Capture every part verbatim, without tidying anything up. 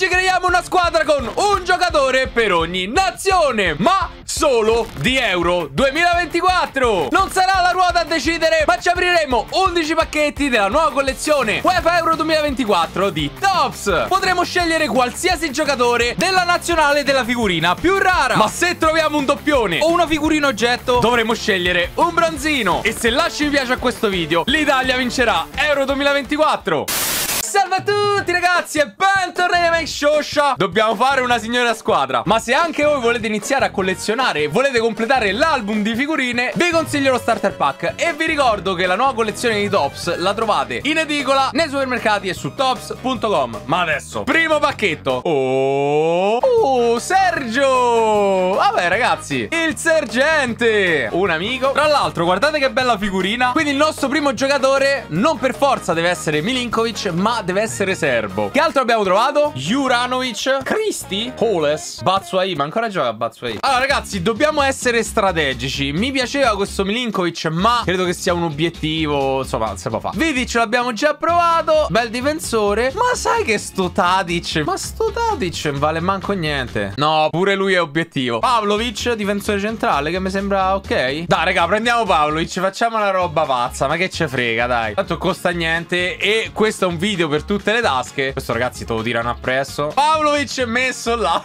Oggi creiamo una squadra con un giocatore per ogni nazione, ma solo di Euro duemilaventiquattro. Non sarà la ruota a decidere, ma ci apriremo undici pacchetti della nuova collezione UEFA Euro duemilaventiquattro di Tops. Potremo scegliere qualsiasi giocatore della nazionale della figurina più rara, ma se troviamo un doppione o una figurina oggetto dovremo scegliere un bronzino. E se lasci mi piace a questo video, l'Italia vincerà Euro duemilaventiquattro. Salve a tutti ragazzi e bentornati a MikeShowSha. Dobbiamo fare una signora squadra, ma se anche voi volete iniziare a collezionare e volete completare l'album di figurine, vi consiglio lo starter pack. E vi ricordo che la nuova collezione di Tops la trovate in edicola, nei supermercati e su tops punto com. Ma adesso, primo pacchetto. Oh, oh, Sergio. Vabbè ragazzi, il sergente, un amico. Tra l'altro guardate che bella figurina. Quindi il nostro primo giocatore non per forza deve essere Milinković, ma deve essere serbo. Che altro abbiamo trovato? Juranovic, Kristi, Holes, Batshuayi. Ma ancora gioca Batshuayi. Allora ragazzi, dobbiamo essere strategici. Mi piaceva questo Milinkovic, ma credo che sia un obiettivo, insomma, se può fare. Vidic l'abbiamo già provato, bel difensore. Ma sai che sto Tadic, ma sto Tadic non vale manco niente. No, pure lui è obiettivo. Pavlović, difensore centrale, che mi sembra ok. Dai raga, prendiamo Pavlović, facciamo una roba pazza. Ma che ce frega, dai. Tanto costa niente. E questo è un video per tutte le tasche. Questo ragazzi te lo tirano appresso. Pavlović è messo là.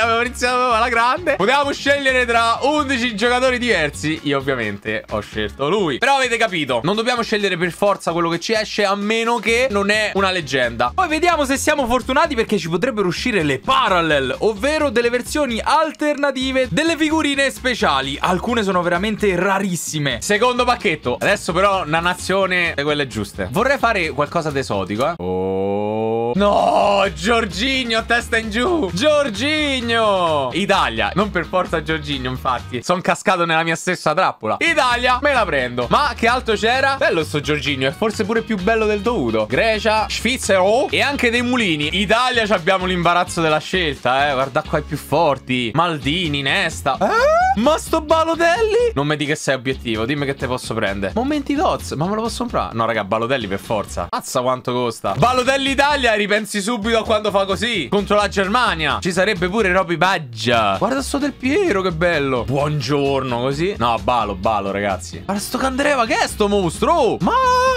Abbiamo iniziato alla grande. Potevamo scegliere tra undici giocatori diversi. Io ovviamente ho scelto lui. Però avete capito, non dobbiamo scegliere per forza quello che ci esce, a meno che non è una leggenda. Poi vediamo se siamo fortunati, perché ci potrebbero uscire le parallel, ovvero delle versioni alternative delle figurine speciali. Alcune sono veramente rarissime. Secondo pacchetto. Adesso però una nazione di quelle giuste. Vorrei fare qualcosa di esotico. Oh no, Jorginho, testa in giù. Jorginho, Italia. Non per forza Jorginho, infatti. Sono cascato nella mia stessa trappola. Italia, me la prendo. Ma che altro c'era? Bello sto Jorginho, è forse pure più bello del dovuto. Grecia, Svizzera e anche dei mulini. Italia, abbiamo l'imbarazzo della scelta, eh. Guarda qua i più forti. Maldini, Nesta. Eh? Ma sto Balotelli? Non mi dica che sei obiettivo, dimmi che te posso prendere. Momenti dots, ma me lo posso comprare? No raga, Balotelli per forza. Mazza quanto costa. Balotelli Italia, ripensi subito a quando fa così. Contro la Germania ci sarebbe pure Roby Baggia. Guarda sto Del Piero, che bello. Buongiorno, così. No, Balo, Balo ragazzi. Guarda sto Candreva, che è sto mostro? Oh, ma...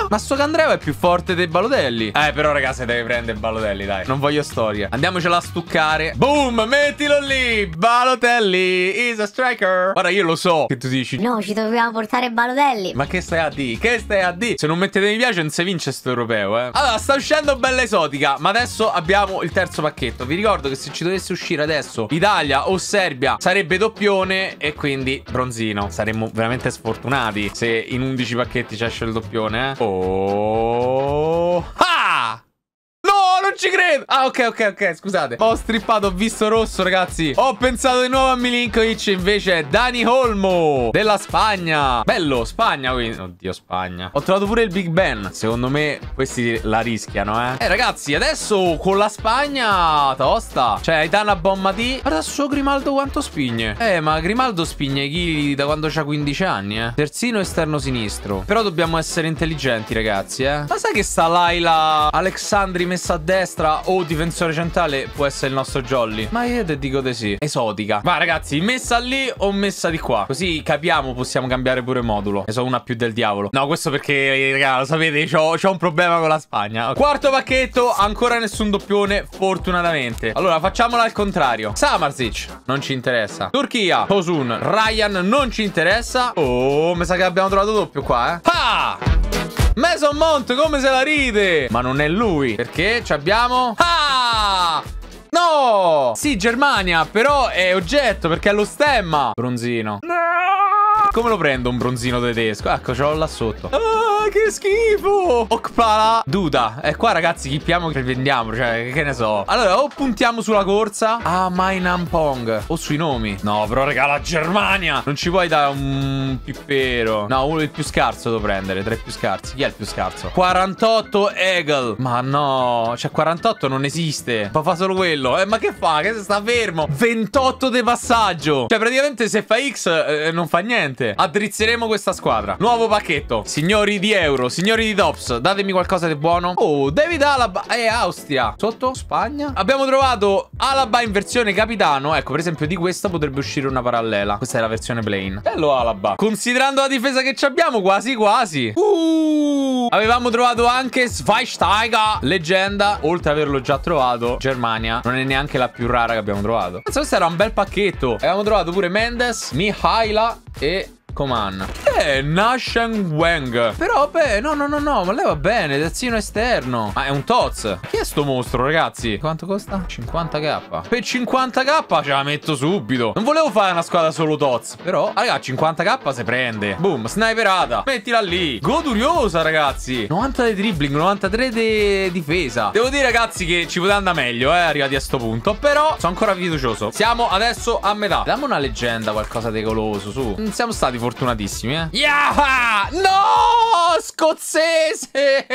ma sto Candreva è più forte dei Balotelli. Eh, però raga, se deve prendere Balotelli, dai. Non voglio storie. Andiamocela a stuccare. Boom, mettilo lì. Balotelli is a striker. Ora io lo so che tu dici, no, ci dobbiamo portare Balotelli. Ma che stai a di? Che stai a di? Se non mettete mi piace non si vince sto europeo, eh. Allora, sta uscendo bella esotica, ma adesso abbiamo il terzo pacchetto. Vi ricordo che se ci dovesse uscire adesso Italia o Serbia sarebbe doppione e quindi bronzino. Saremmo veramente sfortunati se in undici pacchetti ci esce il doppione, eh. Oh, ah! No, non ci credo. Ah, ok, ok, ok, scusate. Ho strippato, ho visto rosso, ragazzi. Ho pensato di nuovo a Milinkovic, invece è Dani Olmo della Spagna. Bello, Spagna, quindi. Oddio, Spagna. Ho trovato pure il Big Ben. Secondo me questi la rischiano, eh. Eh, ragazzi, adesso con la Spagna tosta. Cioè, Aitana Bonmatí. Guarda solo Grimaldo quanto spigne. Eh, ma Grimaldo spigne i chili da quando c'ha quindici anni, eh. Terzino esterno sinistro. Però dobbiamo essere intelligenti, ragazzi, eh. Ma sai che sta Laila Alexandri messa a destra o difensore centrale può essere il nostro jolly? Ma io te dico di sì. Esotica. Ma ragazzi, messa lì o messa di qua? Così capiamo, possiamo cambiare pure modulo. Ne so una più del diavolo. No, questo perché, raga, lo sapete, c'ho un problema con la Spagna. Okay. Quarto pacchetto, ancora nessun doppione, fortunatamente. Allora, facciamola al contrario. Samardžić, non ci interessa. Turchia, Tosun, Ryan, non ci interessa. Oh, mi sa che abbiamo trovato doppio qua, eh. Ah! Mason Mount, come se la ride. Ma non è lui, perché ci abbiamo... Ah! No! Sì, Germania, però è oggetto, perché è lo stemma. Bronzino. No! Come lo prendo un bronzino tedesco? Ecco, ce l'ho là sotto. Ah, che schifo! Okpala Duda. E qua, ragazzi, chippiamo che vendiamo, cioè, che ne so. Allora, o puntiamo sulla corsa, a Mai Nampong, o sui nomi. No, però, raga, la Germania! Non ci puoi dare un pippero. No, uno del più scarso devo prendere, tra i più scarsi. Chi è il più scarso? quarantotto Eagle. Ma no, cioè, quarantotto non esiste. Ma fa solo quello. Eh, ma che fa? Che se sta fermo? ventotto di passaggio. Cioè, praticamente, se fa X, eh, non fa niente. Addrizzeremo questa squadra. Nuovo pacchetto. Signori di euro. Signori di Dops, datemi qualcosa di buono. Oh, David Alaba e Austria. Sotto, Spagna. Abbiamo trovato Alaba in versione capitano. Ecco, per esempio di questa potrebbe uscire una parallela. Questa è la versione plain. Bello Alaba. Considerando la difesa che ci abbiamo, quasi quasi. Uh, avevamo trovato anche Schweinsteiger, leggenda. Oltre ad averlo già trovato, Germania non è neanche la più rara che abbiamo trovato. Penso questo era un bel pacchetto. Abbiamo trovato pure Mendes, Mihaila e Coman. Eh, Nashen Wang. Però, beh, no, no, no, no. Ma lei va bene, terzino esterno. Ma ah, è un toz. Chi è sto mostro, ragazzi? Quanto costa? cinquanta k. Per cinquanta k ce la metto subito. Non volevo fare una squadra solo toz. Però, raga, cinquanta k se prende. Boom, sniperata. Mettila lì. Goduriosa, ragazzi. novanta di dribbling, novantatré di de... difesa. Devo dire, ragazzi, che ci poteva andare meglio, eh, arrivati a sto punto. Però, sono ancora fiducioso. Siamo adesso a metà. Dammi una leggenda, qualcosa di goloso, su. Non siamo stati fortunatissimi, eh. Yeah! No! Scozzese!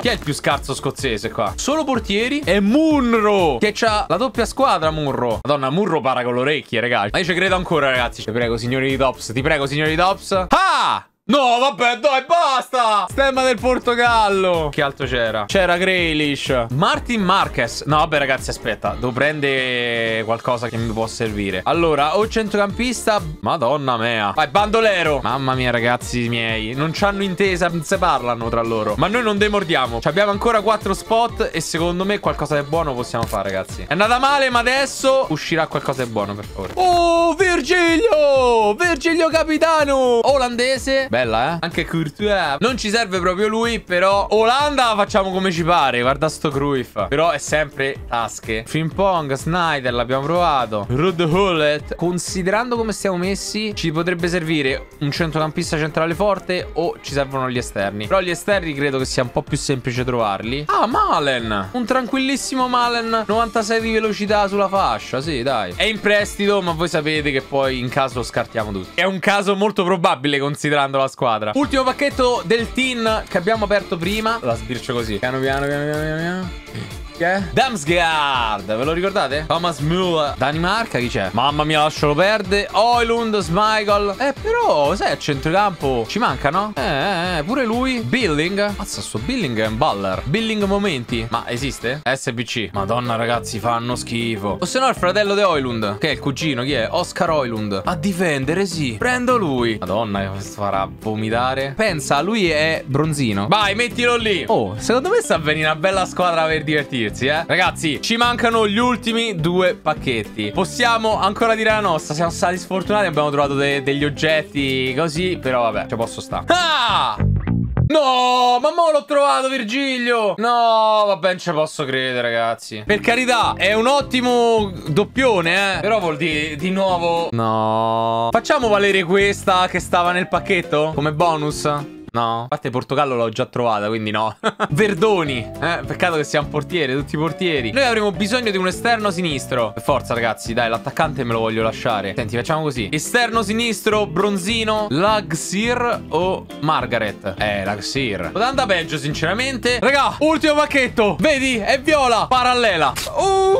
Chi è il più scarso scozzese qua? Solo portieri e Munro, che c'ha la doppia squadra. Munro, madonna, Munro para con le orecchie, ragazzi. Ma io ci credo ancora, ragazzi. Ti prego, signori di Dops. Ti prego, signori di Dops. Ah! No, vabbè, dai, basta. Stemma del Portogallo. Che altro c'era? C'era Grealish, Martin Marquez. No, vabbè, ragazzi, aspetta, devo prendere qualcosa che mi può servire. Allora, o centrocampista. Madonna mea. Vai, bandolero. Mamma mia, ragazzi miei, non ci hanno intesa, non se parlano tra loro. Ma noi non demordiamo. Ci abbiamo ancora quattro spot e secondo me qualcosa di buono possiamo fare, ragazzi. È andata male, ma adesso uscirà qualcosa di buono, per favore. Oh, Virgilio. Virgilio capitano olandese. Beh, bella, eh? Anche Courtois. Non ci serve proprio lui, però Olanda la facciamo come ci pare. Guarda sto Cruyff. Però è sempre tasche. Frimpong, Snyder, l'abbiamo provato. Rudd Hullet. Considerando come stiamo messi, ci potrebbe servire un centrocampista centrale forte o ci servono gli esterni. Però gli esterni credo che sia un po' più semplice trovarli. Ah, Malen. Un tranquillissimo Malen. novantasei di velocità sulla fascia. Sì, dai. È in prestito, ma voi sapete che poi in caso lo scartiamo tutti. È un caso molto probabile considerando la squadra. Ultimo pacchetto del team che abbiamo aperto prima. La sbircio così. Piano piano piano piano piano. Che è? Damsgaard. Ve lo ricordate? Thomas Müller. Danimarca chi c'è? Mamma mia, lascialo perdere. Højlund, Schmeichel. Eh però, sai, a centrocampo ci manca, no? Eh, eh, pure lui. Billing. Mazza, sto Billing è un baller. Billing momenti. Ma esiste? S B C. Madonna, ragazzi, fanno schifo. O se no il fratello di Højlund, che è il cugino, chi è? Oscar Højlund. A difendere, sì. Prendo lui. Madonna, che farà vomitare. Pensa, lui è bronzino. Vai, mettilo lì. Oh, secondo me sta venendo una bella squadra per divertirsi, eh. Ragazzi, ci mancano gli ultimi due pacchetti. Possiamo ancora dire la nostra. Siamo stati sfortunati, abbiamo trovato de degli oggetti così, però vabbè, ci posso stare. Ah! No, ma mo l'ho trovato Virgilio. No, vabbè, non ci posso credere, ragazzi. Per carità, è un ottimo doppione, eh. Però vuol dire di nuovo. No. Facciamo valere questa che stava nel pacchetto come bonus. No, a parte Portogallo l'ho già trovata, quindi no. Verdoni, eh, peccato che sia un portiere, tutti i portieri. Noi avremo bisogno di un esterno sinistro. Per forza, ragazzi, dai, l'attaccante me lo voglio lasciare. Senti, facciamo così. Esterno sinistro, bronzino, Lakšir o Margaret. Eh, Lakšir. Poteva andare peggio, sinceramente. Raga, ultimo pacchetto. Vedi, è viola, parallela. Uh!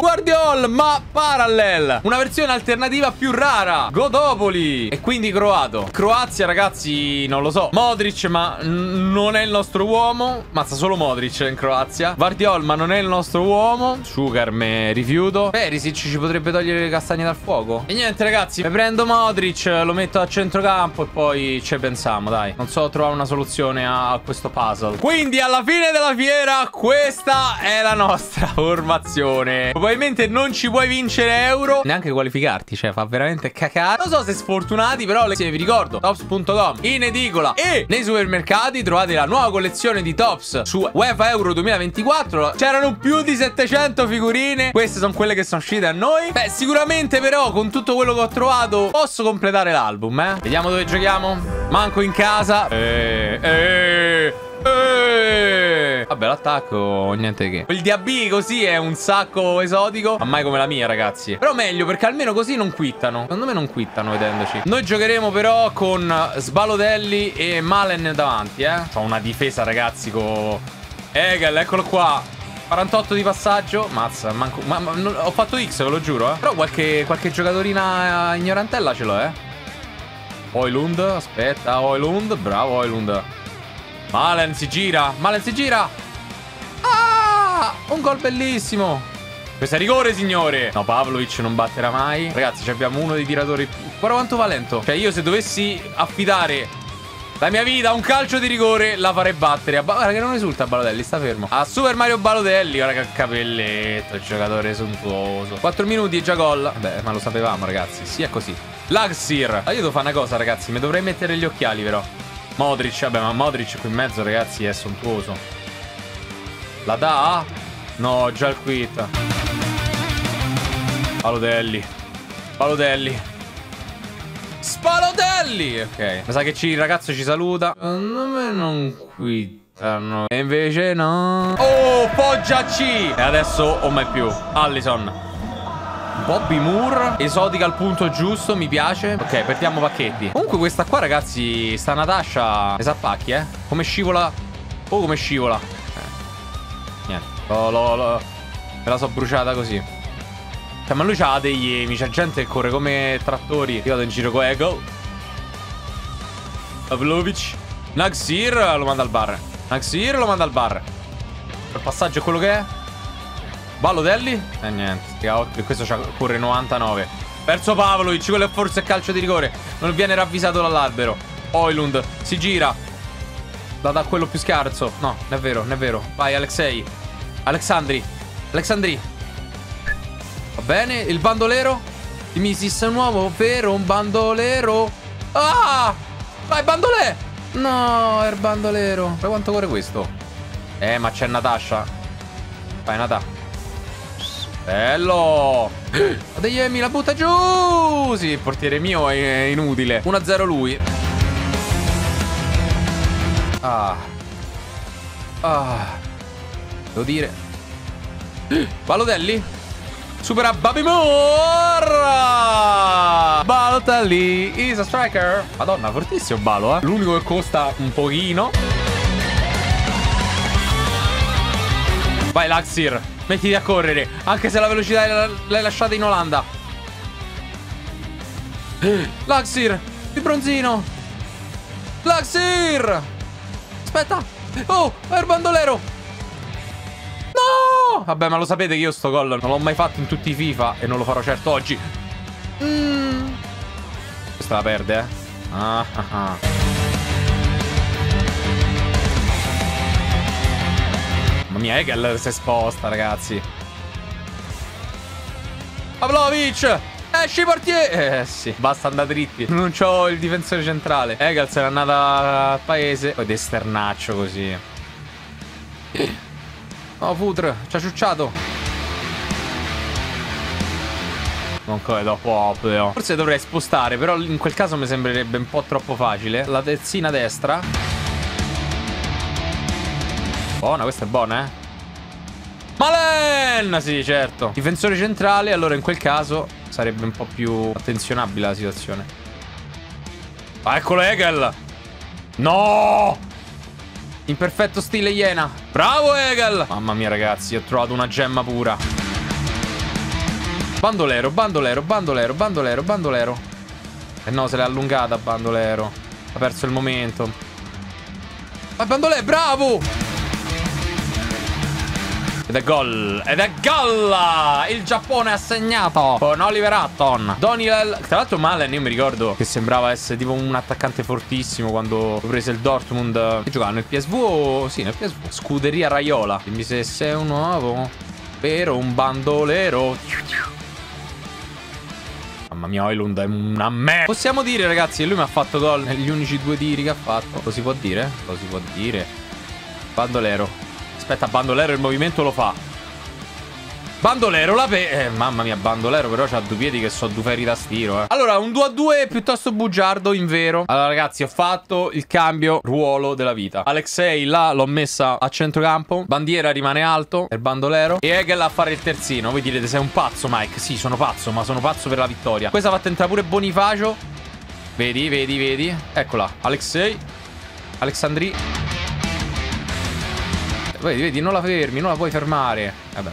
Gvardiol, ma parallel. Una versione alternativa più rara. Godopoli. E quindi croato. Croazia, ragazzi, non lo so. Modrić, ma non è il nostro uomo. Mazza, solo Modrić in Croazia. Gvardiol, ma non è il nostro uomo. Sugar, me rifiuto. Perisic ci potrebbe togliere le castagne dal fuoco. E niente, ragazzi, mi prendo Modrić, lo metto a centrocampo e poi ci pensiamo, dai. Non so trovare una soluzione a questo puzzle. Quindi alla fine della fiera questa è la nostra formazione. Probabilmente non ci puoi vincere euro, neanche qualificarti, cioè fa veramente cacare. Non so se sfortunati, però le... vi ricordo Tops punto com in edicola e nei supermercati trovate la nuova collezione di Tops su UEFA Euro duemilaventiquattro. C'erano più di settecento figurine. Queste sono quelle che sono uscite a noi. Beh, sicuramente però con tutto quello che ho trovato posso completare l'album, eh. Vediamo dove giochiamo. Manco in casa. Eeeh Eeeh Eeeh. Vabbè, l'attacco, niente che. Il D A B così è un sacco esotico, ma mai come la mia, ragazzi. Però meglio, perché almeno così non quittano. Secondo me non quittano vedendoci. Noi giocheremo però con Balotelli e Malen davanti, eh. C'ho una difesa, ragazzi, con Egel, eccolo qua, quarantotto di passaggio. Mazza, manco... ma, ma, non... ho fatto X, ve lo giuro, eh. Però qualche, qualche giocatorina ignorantella ce l'ho, eh. Højlund, aspetta, Højlund, bravo Højlund. Malen si gira, Malen si gira. Ah, un gol bellissimo. Questo è rigore, signore. No, Pavlović non batterà mai. Ragazzi, abbiamo uno dei tiratori. Guarda quanto va lento. Cioè, io se dovessi affidare la mia vita a un calcio di rigore, la farei battere. Guarda che non risulta Balotelli, sta fermo. A Super Mario Balotelli, guarda che capelletto, il giocatore sontuoso. quattro minuti e già gol. Beh, ma lo sapevamo, ragazzi. Sì, è così. Lakšir. Ah, io devo fare una cosa, ragazzi. Mi dovrei mettere gli occhiali, però. Modrić, vabbè, ma Modrić qui in mezzo, ragazzi, è sontuoso. La dà? No, già il quit. Balotelli. Balotelli. Spalotelli! Ok. Mi sa che ci, il ragazzo ci saluta. Secondo me non quittano. E invece no. Oh, poggiaci! E adesso o mai più. Allison. Bobby Moore, esotica al punto giusto, mi piace. Ok, perdiamo pacchetti. Comunque questa qua, ragazzi, sta Natasha ne sa pacchi, eh. Come scivola. Oh, come scivola. Eh. Niente. Oh, lo, lo. Me la so bruciata così. Cioè, ma lui c'ha degli emi, c'ha gente che corre come trattori. Io vado in giro con Ego. Pavlović. Lakšir lo manda al bar. Lakšir lo manda al bar. Il passaggio è quello che è. Balotelli? Eh niente, questo corre novantanove. Perso Pavlović, quello è forse calcio di rigore. Non viene ravvisato dall'albero. Højlund si gira. Da, da quello più scarso. No, non è vero, non è vero. Vai Alexei. Alexandri. Alexandri. Va bene, il bandolero. Dimmi se sei un uomo, ovvero un bandolero. Ah! Vai bandolè! No, è il bandolero. Ma quanto corre questo? Eh, ma c'è Natasha. Vai Natasha. Bello! Degli Emi, la butta giù! Sì, il portiere mio è inutile. uno a zero lui. Ah. Ah. Devo dire. Balotelli? Supera Bobby Moore! Balotelli is a striker. Madonna, fortissimo Balo, eh. L'unico che costa un pochino. Vai Lakšir. Mettiti a correre, anche se la velocità l'hai lasciata in Olanda. Lakšir, il bronzino. Lakšir. Aspetta. Oh, è il bandolero. No. Vabbè, ma lo sapete che io sto gol non l'ho mai fatto in tutti i FIFA e non lo farò certo oggi. Mm. Questa la perde, eh. Ah, ah, ah. Mia Hegel si è sposta, ragazzi. Pavlović. Esci portiere. Eh sì, basta andare dritti. Non c'ho il difensore centrale. Hegel se n'è andata al paese. Poi d'esternaccio così. No, Futre ci ha ciucciato. Non credo proprio. Forse dovrei spostare, però in quel caso mi sembrerebbe un po' troppo facile. La terzina destra. Buona, questa è buona, eh. Malen! Sì, certo. Difensore centrale, allora in quel caso sarebbe un po' più attenzionabile la situazione. Ah, eccolo Hegel! No! In perfetto stile Iena. Bravo Hegel! Mamma mia, ragazzi, ho trovato una gemma pura. Bandolero, bandolero, bandolero, bandolero, bandolero. Eh no, se l'è allungata bandolero. Ha perso il momento. Ma bandolero, bravo! Ed è gol. Ed è gol. Il Giappone ha segnato con Oliver Hutton. Daniel. Tra l'altro Malen, io mi ricordo che sembrava essere tipo un attaccante fortissimo quando prese il Dortmund. Che giocava nel P S V o... Sì, nel P S V. Scuderia Raiola. Dimmi se sei un uovo, vero un bandolero. Mamma mia, Højlund è una merda. Possiamo dire, ragazzi, che lui mi ha fatto gol negli unici due tiri che ha fatto. Lo si può dire? Lo si può dire. Bandolero. Aspetta, bandolero il movimento lo fa. Bandolero la pe... Eh, mamma mia, bandolero però c'ha due piedi che so due ferri da stiro, eh. Allora, un due a due piuttosto bugiardo, in vero. Allora, ragazzi, ho fatto il cambio ruolo della vita. Alexei là l'ho messa a centrocampo. Bandiera rimane alto, è il bandolero. E Hegel a fare il terzino. Voi direte, sei un pazzo, Mike. Sì, sono pazzo, ma sono pazzo per la vittoria. Questa fatta entrare pure Bonifacio. Vedi, vedi, vedi. Eccola, Alexei. Alexandri. Vedi, vedi, non la fermi, non la puoi fermare. Vabbè,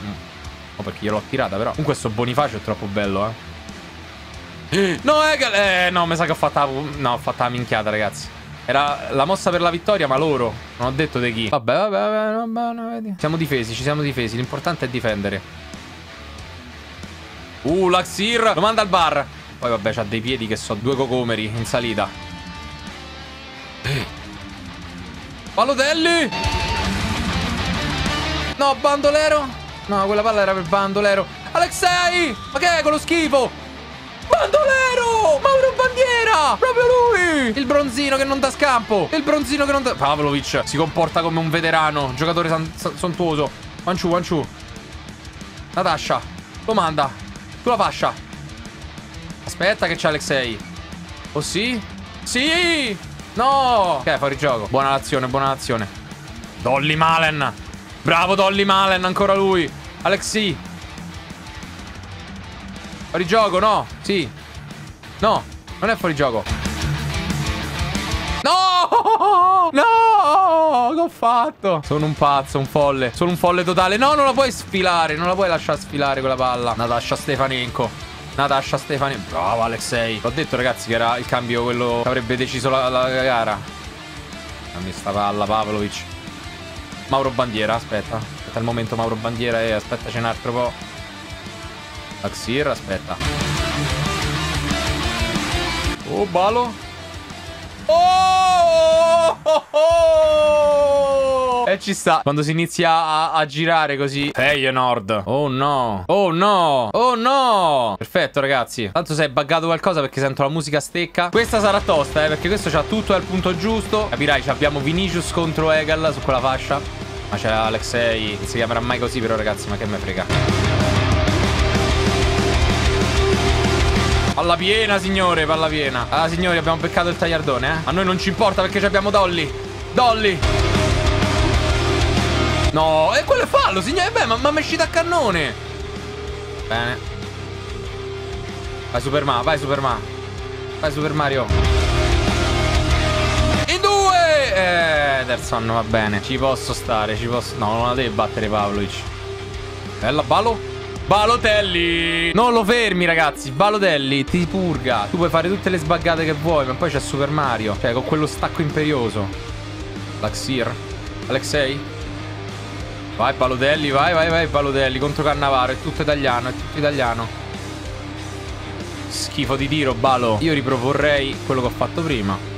no, perché io l'ho tirata, però. Comunque sto Bonifacio è troppo bello, eh. No, eh, eh, no, mi sa che ho fatto no, ho fatto la minchiata, ragazzi. Era la mossa per la vittoria, ma loro. Non ho detto di chi. Vabbè, vabbè, vabbè, vabbè, vabbè. Siamo difesi, ci siamo difesi. L'importante è difendere. Uh, Lakšir lo manda al bar. Poi vabbè, c'ha dei piedi che so, due cocomeri in salita. Balotelli. No, Bandolero. No, quella palla era per Bandolero. Alexei, ma che è quello schifo? Bandolero! Mauro Bandiera! Proprio lui! Il bronzino che non dà scampo! Il bronzino che non dà... Pavlović si comporta come un veterano. Giocatore san... sontuoso. Wanciù, Wanciù. Natasha. Lo manda. Sulla fascia. Aspetta che c'è Alexei. Oh sì? Sì! No! Ok, fuori gioco. Buona l'azione, buona l'azione. Dolly Malen. Bravo Dolly Malen, ancora lui. Alexei. Fuori gioco, no? Sì. No, non è fuori gioco. No! No! Che ho fatto? Sono un pazzo, un folle. Sono un folle totale. No, non la puoi sfilare. Non la puoi lasciare sfilare quella palla. Natasha Stefanenko. Natasha Stefanenko. Bravo Alexei. L'ho detto, ragazzi, che era il cambio quello che avrebbe deciso la, la gara. Dammi sta palla, Pavlović. Mauro Bandiera, aspetta. Aspetta il momento, Mauro Bandiera. E eh, aspettaci un altro po'. Lakšir, aspetta. Oh, Balo. Oh, oh, oh! E ci sta. Quando si inizia a, a girare così. Feyenoord. Oh no. Oh no. Oh no. Perfetto, ragazzi. Tanto se è buggato qualcosa perché sento la musica stecca. Questa sarà tosta, eh, perché questo c'ha tutto al punto giusto. Capirai, abbiamo Vinicius contro Egal su quella fascia. Ma c'è Alexei. Non si chiamerà mai così però, ragazzi, ma che me frega. Palla piena, signore, palla piena. Ah, signori, abbiamo beccato il tagliardone, eh. A noi non ci importa perché abbiamo Dolly. Dolly. No, e quello è fallo, signore. Beh, ma, ma mi è uscita a cannone. Bene. Vai, Superman, vai, Superman. Vai, Super Mario. In due. Eh, terzo anno, va bene. Ci posso stare, ci posso... No, non la devi battere, Pavlović. Bella, Balo. Balotelli. Non lo fermi, ragazzi. Balotelli ti purga. Tu puoi fare tutte le sbaggate che vuoi, ma poi c'è Super Mario. Cioè, con quello stacco imperioso. Lakšir. Alexei. Vai Balotelli, vai, vai, vai Balotelli. Contro Cannavaro. È tutto italiano, è tutto italiano. Schifo di tiro, Balo. Io riproporrei quello che ho fatto prima.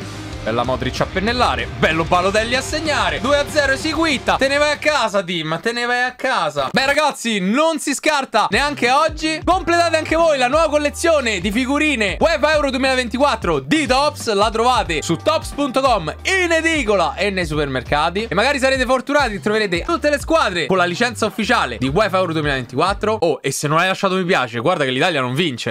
Bella Modrić a pennellare. Bello Balotelli a segnare. due a zero eseguita. Te ne vai a casa, team. Te ne vai a casa. Beh, ragazzi, non si scarta neanche oggi. Completate anche voi la nuova collezione di figurine UEFA Euro duemilaventiquattro di Topps. La trovate su topps punto com, in edicola e nei supermercati. E magari sarete fortunati, troverete tutte le squadre con la licenza ufficiale di UEFA Euro duemilaventiquattro. Oh, e se non hai lasciato mi piace, guarda che l'Italia non vince.